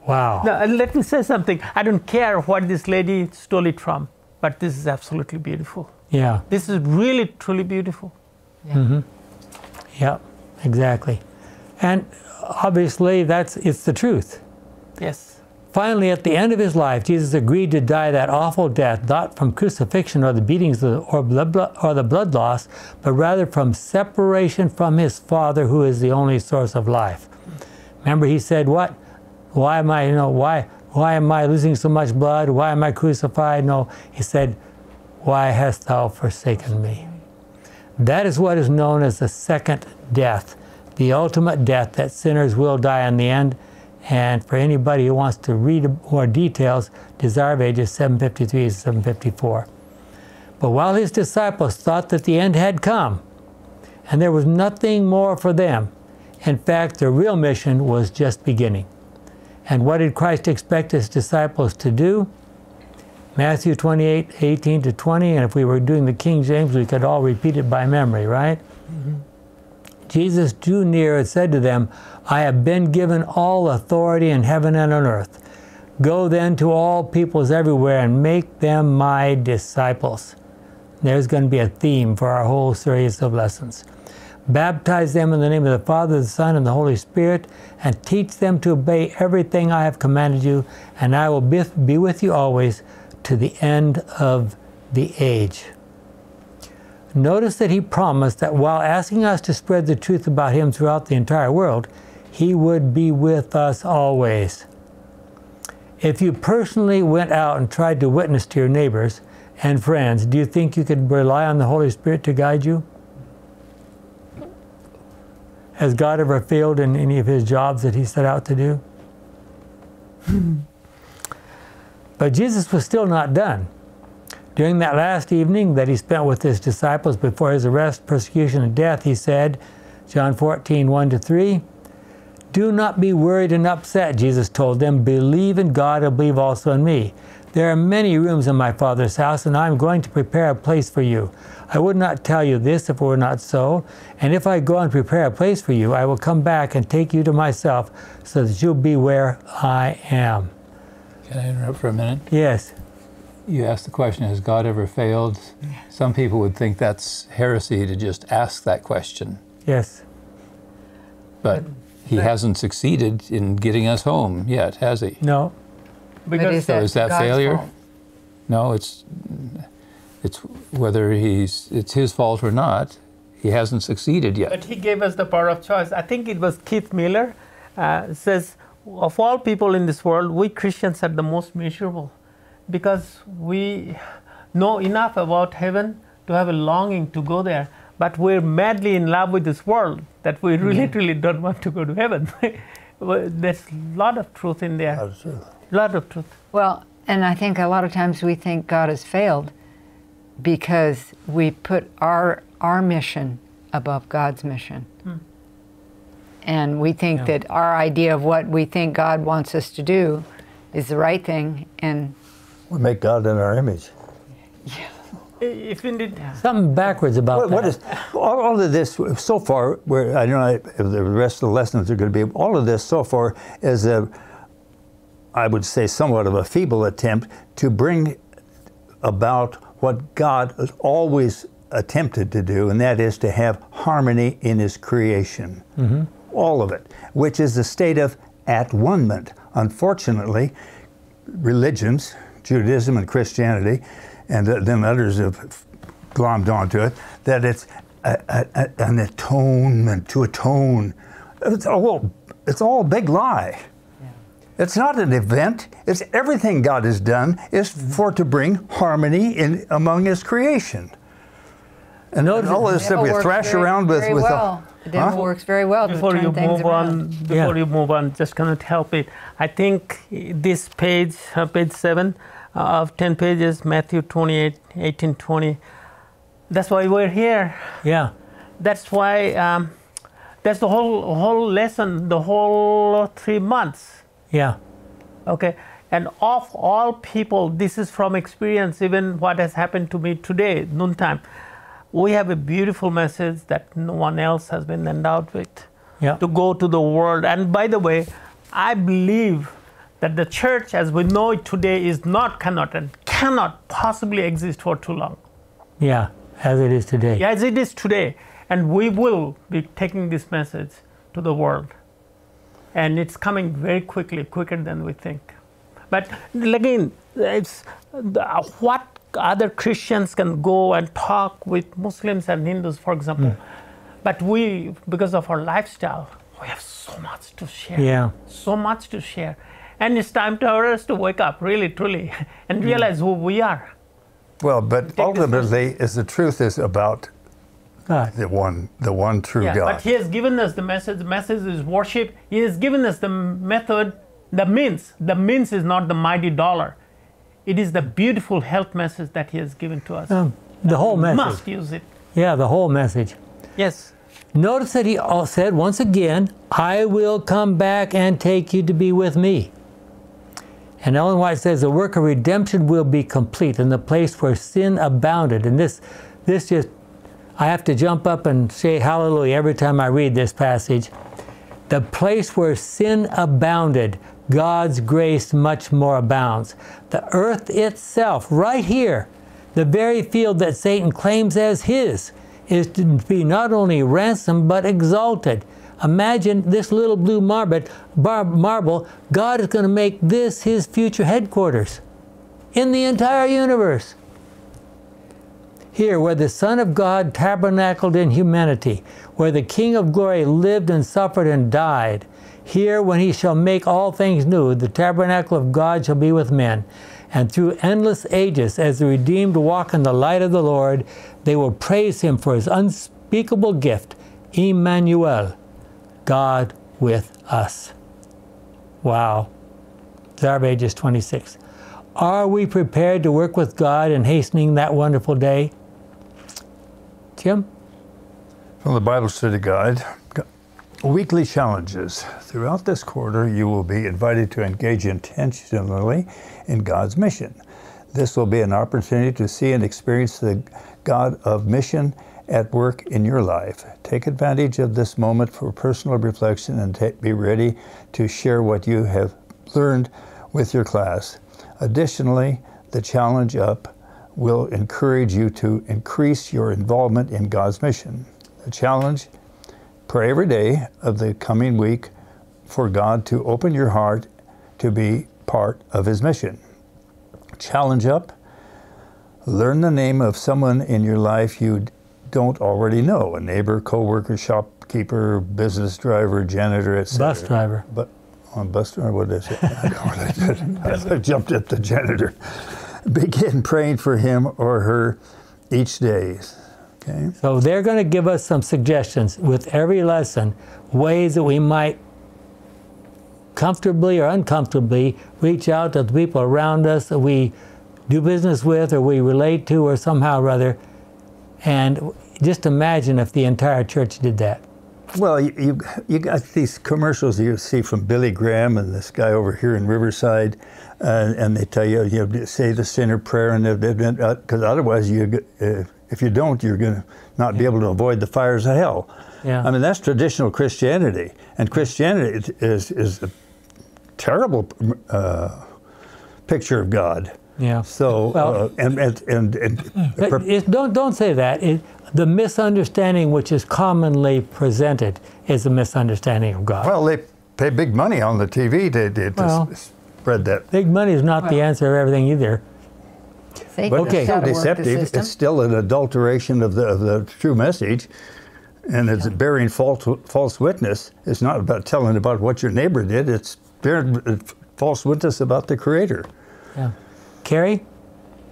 Wow. Now, let me say something. I don't care what this lady stole it from, but this is absolutely beautiful. Yeah. This is really, truly beautiful. Yeah. Mm-hmm. Yeah, exactly. And obviously, that's it's the truth. Yes. Finally, at the end of his life, Jesus agreed to die that awful death, not from crucifixion or the beatings or the blood loss, but rather from separation from his Father, who is the only source of life. Remember, he said, "What? Why am I? You know, why? Why am I losing so much blood? Why am I crucified?" No, he said, "Why hast thou forsaken me?" That is what is known as the second death, the ultimate death that sinners will die in the end. And for anybody who wants to read more details, Desire of Ages seven fifty-three to seven fifty-four. But while his disciples thought that the end had come, and there was nothing more for them, in fact, their real mission was just beginning. And what did Christ expect his disciples to do? Matthew twenty-eight, eighteen to twenty, and if we were doing the King James, we could all repeat it by memory, right? Mm-hmm. Jesus drew near and said to them, "I have been given all authority in heaven and on earth. Go then to all peoples everywhere and make them my disciples." There's going to be a theme for our whole series of lessons. "Baptize them in the name of the Father, the Son, and the Holy Spirit, and teach them to obey everything I have commanded you, and I will be with you always to the end of the age." Notice that he promised that while asking us to spread the truth about him throughout the entire world, he would be with us always. If you personally went out and tried to witness to your neighbors and friends, do you think you could rely on the Holy Spirit to guide you? Has God ever failed in any of his jobs that he set out to do? But Jesus was still not done. During that last evening that he spent with his disciples before his arrest, persecution, and death, he said, John fourteen, one to three, "Do not be worried and upset," Jesus told them. "Believe in God and believe also in me. There are many rooms in my Father's house, and I am going to prepare a place for you. I would not tell you this if it were not so. And if I go and prepare a place for you, I will come back and take you to myself so that you'll be where I am." Can I interrupt for a minute? Yes. You asked the question, has God ever failed? Some people would think that's heresy to just ask that question. Yes. But he but, hasn't succeeded in getting us home yet, has he? No. Because is so that is that God's failure? Fault? No, it's it's whether he's it's his fault or not, he hasn't succeeded yet. But he gave us the power of choice. I think it was Keith Miller uh, says, of all people in this world, we Christians are the most miserable, because we know enough about heaven to have a longing to go there, but we're madly in love with this world that we really, yeah. really don't want to go to heaven. There's a lot of truth in there. A lot of truth. Well, and I think a lot of times we think God has failed because we put our, our mission above God's mission. Hmm. And we think yeah. that our idea of what we think God wants us to do is the right thing, and we make God in our image. Yeah. If indeed, something backwards about what, that. What is, all, all of this so far, where I don't know if the rest of the lessons are going to be, all of this so far is a, I would say, somewhat of a feeble attempt to bring about what God has always attempted to do, and that is to have harmony in His creation. Mm-hmm. All of it, which is the state of at-one-ment. Unfortunately, religions, Judaism and Christianity, and then others have glommed onto it, that it's a, a, an atonement, to atone. It's all, it's all a big lie. Yeah. It's not an event. It's everything God has done is for to bring harmony in among His creation. And no, all of this that we thrash very, around with... with well. The devil huh? works very well before to turn you things move around. On, before yeah. you move on, just cannot help it. I think this page, uh, page seven, Uh, of ten pages, Matthew twenty-eight, eighteen, twenty. That's why we're here. Yeah. That's why, um, that's the whole whole lesson, the whole three months. Yeah. Okay. And of all people, this is from experience, even what has happened to me today, noontime. We have a beautiful message that no one else has been endowed with. Yeah. To go to the world. And by the way, I believe that the church as we know it today is not, cannot, and cannot possibly exist for too long. Yeah, as it is today. Yeah, as it is today. And we will be taking this message to the world. And it's coming very quickly, quicker than we think. But again, it's what other Christians can go and talk with Muslims and Hindus, for example. Mm. But we, because of our lifestyle, we have so much to share. Yeah. So much to share. And it's time for us to wake up, really, truly, and realize who we are. Well, but ultimately, as the truth is about God. the one, the one true yeah, God. But He has given us the message. The message is worship. He has given us the method, the means. The means is not the mighty dollar. It is the beautiful health message that He has given to us. Um, the whole we message. Must use it. Yeah, the whole message. Yes. Notice that He said once again, "I will come back and take you to be with me." And Ellen White says the work of redemption will be complete in the place where sin abounded. And this, this just, I have to jump up and say hallelujah every time I read this passage. The place where sin abounded, God's grace much more abounds. The earth itself, right here, the very field that Satan claims as his, is to be not only ransomed but exalted. Imagine this little blue marble, God is going to make this His future headquarters in the entire universe. Here, where the Son of God tabernacled in humanity, where the King of glory lived and suffered and died, here when He shall make all things new, the tabernacle of God shall be with men. And through endless ages, as the redeemed walk in the light of the Lord, they will praise Him for His unspeakable gift, Emmanuel. God with us. Wow. Desire of Ages twenty-six. Are we prepared to work with God in hastening that wonderful day? Jim? From the Bible Study Guide, weekly challenges. Throughout this quarter, you will be invited to engage intentionally in God's mission. This will be an opportunity to see and experience the God of mission at work in your life. Take advantage of this moment for personal reflection and be ready to share what you have learned with your class. Additionally, the challenge up will encourage you to increase your involvement in God's mission. The challenge, pray every day of the coming week for God to open your heart to be part of His mission. Challenge up, learn the name of someone in your life you'd don't already know, a neighbor, co-worker, shopkeeper, business driver, janitor, et cetera. Bus driver. But on bus driver, what is it? I don't know what I, I jumped at the janitor. Begin praying for him or her each day. Okay. So they're going to give us some suggestions with every lesson, ways that we might comfortably or uncomfortably reach out to the people around us that we do business with or we relate to or somehow or other. And just imagine if the entire church did that. Well, you, you, you got these commercials you see from Billy Graham and this guy over here in Riverside, uh, and they tell you, you know, say the sinner prayer, and because uh, otherwise, you, uh, if you don't, you're going to not yeah. be able to avoid the fires of hell. Yeah. I mean, that's traditional Christianity, and Christianity is, is a terrible uh, picture of God. Yeah. So, well, uh, and, and, and, and it, don't, don't say that. It, the misunderstanding which is commonly presented is a misunderstanding of God. Well, they pay big money on the T V to, to, well, to spread that. Big money is not well, the answer to everything either. They but okay. it's still deceptive. It's still an adulteration of the, of the true message, and it's yeah. bearing false, false witness. It's not about telling about what your neighbor did. It's bearing false witness about the Creator. Yeah. Carrie?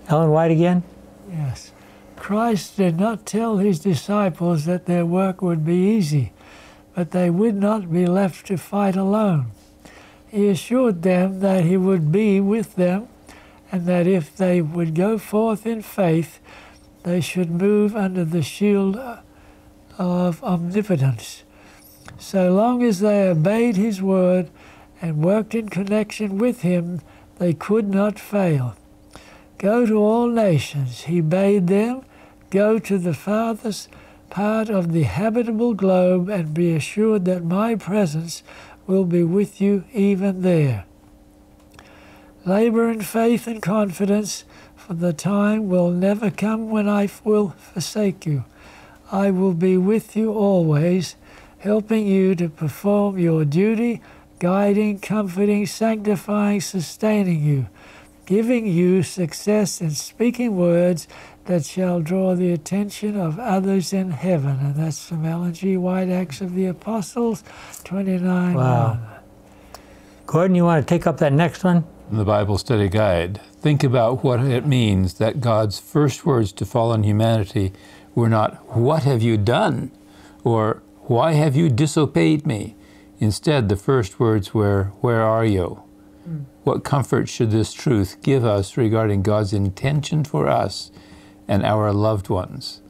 Ellen White again? Yes. Christ did not tell his disciples that their work would be easy, but they would not be left to fight alone. He assured them that he would be with them, and that if they would go forth in faith, they should move under the shield of omnipotence. So long as they obeyed his word and worked in connection with him, they could not fail. Go to all nations, he bade them, go to the farthest part of the habitable globe and be assured that my presence will be with you even there. Labor in faith and confidence, for the time will never come when I will forsake you. I will be with you always, helping you to perform your duty, guiding, comforting, sanctifying, sustaining you, giving you success in speaking words that shall draw the attention of others in heaven. And that's from Ellen G. White, Acts of the Apostles, twenty-nine. Wow. Gordon, you want to take up that next one? In the Bible Study Guide, think about what it means that God's first words to fallen humanity were not, "What have you done?" or "Why have you disobeyed me?" Instead, the first words were, "Where are you?" Mm. What comfort should this truth give us regarding God's intention for us and our loved ones?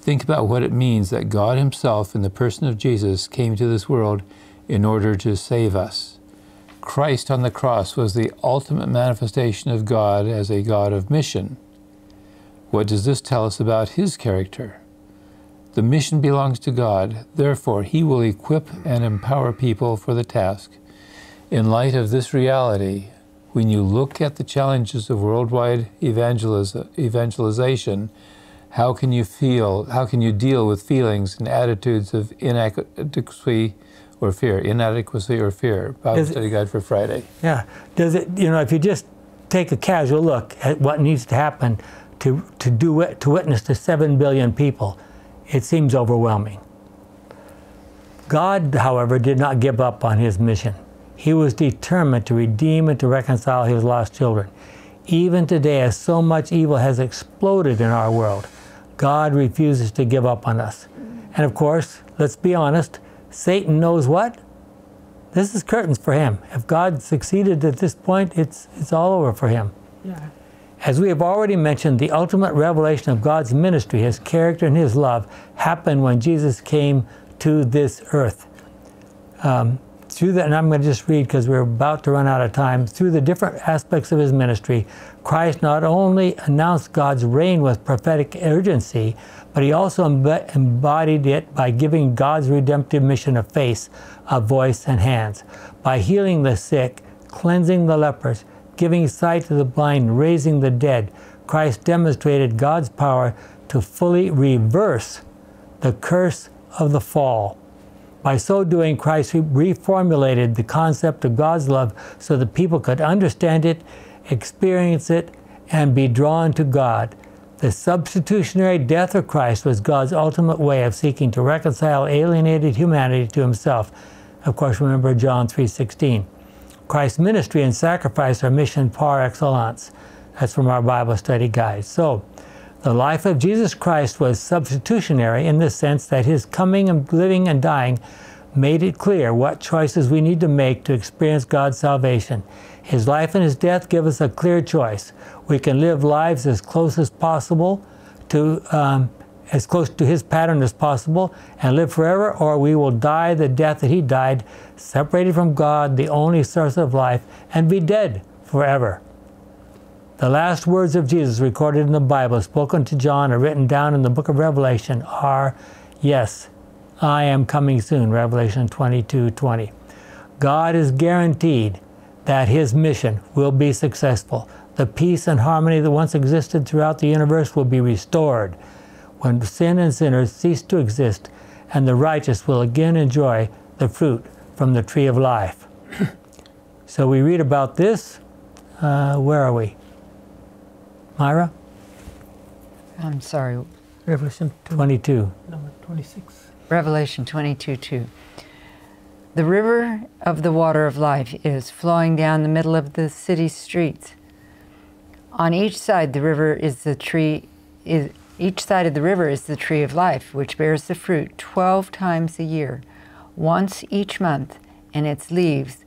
Think about what it means that God himself, in the person of Jesus, came to this world in order to save us. Christ on the cross was the ultimate manifestation of God as a God of mission. What does this tell us about his character? The mission belongs to God, therefore he will equip and empower people for the task. In light of this reality, when you look at the challenges of worldwide evangelization, how can you feel, how can you deal with feelings and attitudes of inadequacy or fear? Inadequacy or fear. Bible Study Guide for Friday. Yeah. Does it, you know, if you just take a casual look at what needs to happen to, to, do, to witness to seven billion people, it seems overwhelming. God, however, did not give up on his mission. He was determined to redeem and to reconcile his lost children. Even today, as so much evil has exploded in our world, God refuses to give up on us. And of course, let's be honest, Satan knows what? This is curtains for him. If God succeeded at this point, it's, it's all over for him. Yeah. As we have already mentioned, the ultimate revelation of God's ministry, his character and his love, happened when Jesus came to this earth. Um, through that, and I'm going to just read because we're about to run out of time, through the different aspects of his ministry, Christ not only announced God's reign with prophetic urgency, but he also emb embodied it by giving God's redemptive mission a face, a voice, and hands, by healing the sick, cleansing the lepers, giving sight to the blind, raising the dead. Christ demonstrated God's power to fully reverse the curse of the fall. By so doing, Christ reformulated the concept of God's love so that people could understand it, experience it, and be drawn to God. The substitutionary death of Christ was God's ultimate way of seeking to reconcile alienated humanity to himself. Of course, remember John three sixteen. Christ's ministry and sacrifice are mission par excellence. That's from our Bible Study Guide. So, the life of Jesus Christ was substitutionary in the sense that his coming and living and dying made it clear what choices we need to make to experience God's salvation. His life and his death give us a clear choice. We can live lives as close as possible to um, as close to his pattern as possible and live forever, or we will die the death that he died, separated from God, the only source of life, and be dead forever. The last words of Jesus recorded in the Bible, spoken to John or written down in the book of Revelation, are, yes, I am coming soon, Revelation twenty-two twenty. God is guaranteed that his mission will be successful. The peace and harmony that once existed throughout the universe will be restored when sin and sinners cease to exist, and the righteous will again enjoy the fruit from the tree of life. So we read about this. Uh, where are we? Myra? I'm sorry. Revelation twenty-two. Number twenty-six. Revelation twenty-two two. The river of the water of life is flowing down the middle of the city streets. On each side the river is the tree is each side of the river is the tree of life, which bears the fruit twelve times a year, once each month, and its leaves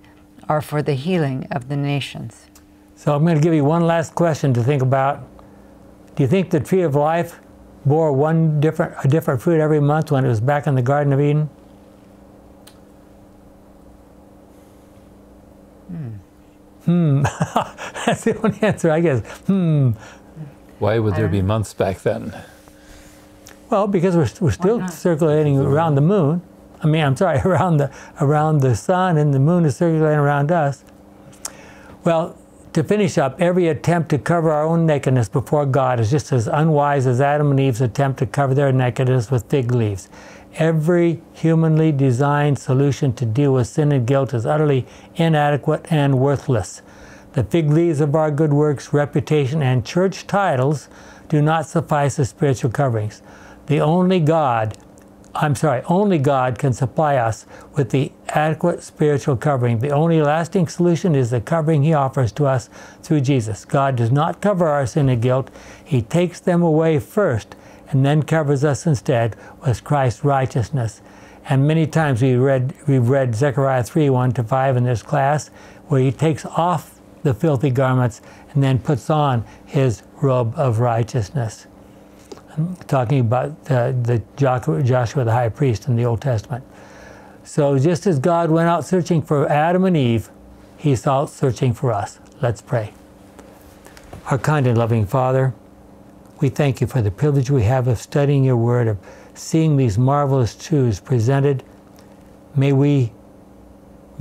are for the healing of the nations. So I'm going to give you one last question to think about. Do you think the tree of life bore one different, a different fruit every month when it was back in the Garden of Eden? Hmm. Hmm. That's the only answer, I guess. Hmm. Why would there be months back then? Well, because we're, we're still circulating around the moon. I mean, I'm sorry, around the, around the sun, and the moon is circulating around us. Well, to finish up, every attempt to cover our own nakedness before God is just as unwise as Adam and Eve's attempt to cover their nakedness with fig leaves. Every humanly designed solution to deal with sin and guilt is utterly inadequate and worthless. The fig leaves of our good works, reputation, and church titles do not suffice as spiritual coverings. The only God, I'm sorry, only God can supply us with the adequate spiritual covering. The only lasting solution is the covering he offers to us through Jesus. God does not cover our sin and guilt. He takes them away first and then covers us instead with Christ's righteousness. And many times we read, we've read Zechariah three, one to five in this class, where he takes off the filthy garments and then puts on his robe of righteousness. I'm talking about uh, the Joshua the high priest in the Old Testament. So just as God went out searching for Adam and Eve, he's out searching for us. Let's pray. Our kind and loving Father, we thank you for the privilege we have of studying your word, of seeing these marvelous truths presented. May we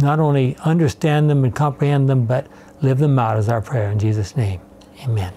not only understand them and comprehend them, but live them out, is our prayer in Jesus' name. Amen.